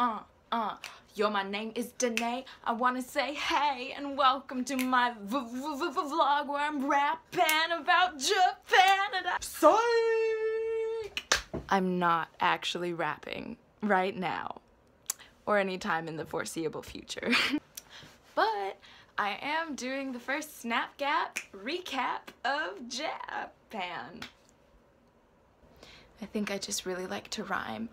Yo, my name is Denae. I wanna say hey and welcome to my vlog where I'm rapping about Japan and I'm not actually rapping right now or anytime in the foreseeable future. But I am doing the first SnapGap recap of Japan. I think I just really like to rhyme.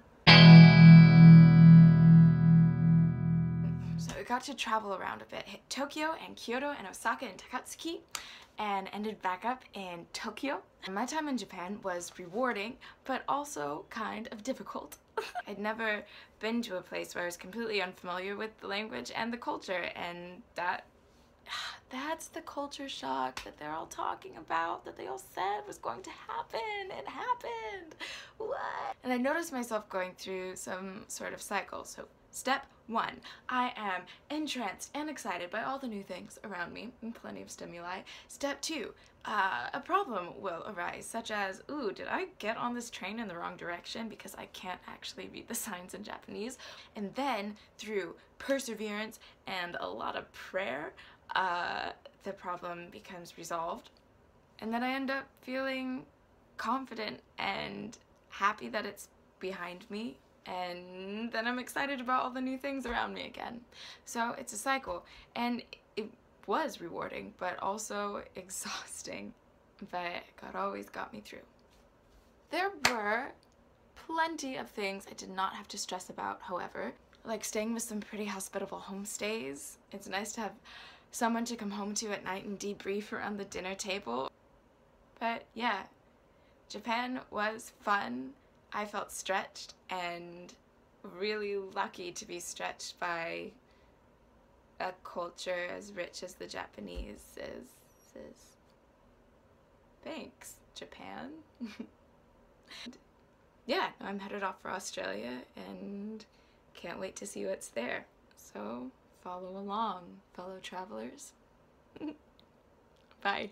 So I got to travel around a bit, hit Tokyo and Kyoto and Osaka and Takasaki, and ended back up in Tokyo. And my time in Japan was rewarding, but also kind of difficult. I'd never been to a place where I was completely unfamiliar with the language and the culture, and that's the culture shock that they're all talking about, that they all said was going to happen. It happened. What? And I noticed myself going through some sort of cycle. So step one, I am entranced and excited by all the new things around me and plenty of stimuli. Step two, a problem will arise, such as, ooh, did I get on this train in the wrong direction because I can't actually read the signs in Japanese? And then through perseverance and a lot of prayer, the problem becomes resolved. And then I end up feeling confident and happy that it's behind me. And then I'm excited about all the new things around me again. So it's a cycle, and it was rewarding, but also exhausting. But God always got me through. There were plenty of things I did not have to stress about, however, like staying with some pretty hospitable homestays. It's nice to have someone to come home to at night and debrief around the dinner table. But yeah, Japan was fun. I felt stretched and really lucky to be stretched by a culture as rich as the Japanese is. Thanks, Japan. Yeah, I'm headed off for Australia and can't wait to see what's there. So follow along, fellow travelers. Bye.